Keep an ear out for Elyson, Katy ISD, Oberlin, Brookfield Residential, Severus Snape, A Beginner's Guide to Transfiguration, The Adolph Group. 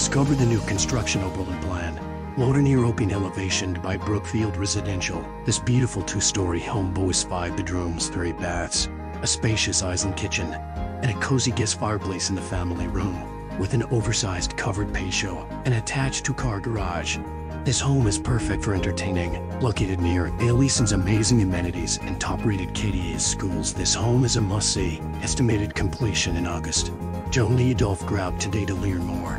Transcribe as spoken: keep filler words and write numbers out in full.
Discover the new construction Oberlin plan, located near open elevation by Brookfield Residential. This beautiful two-story home boasts five bedrooms, three baths, a spacious Elyson kitchen, and a cozy guest fireplace in the family room, with an oversized covered patio and attached two-car garage. This home is perfect for entertaining. Located near Elyson's amazing amenities and top-rated Katy I S D schools, this home is a must-see. Estimated completion in August. Join The Adolph Group today to learn more.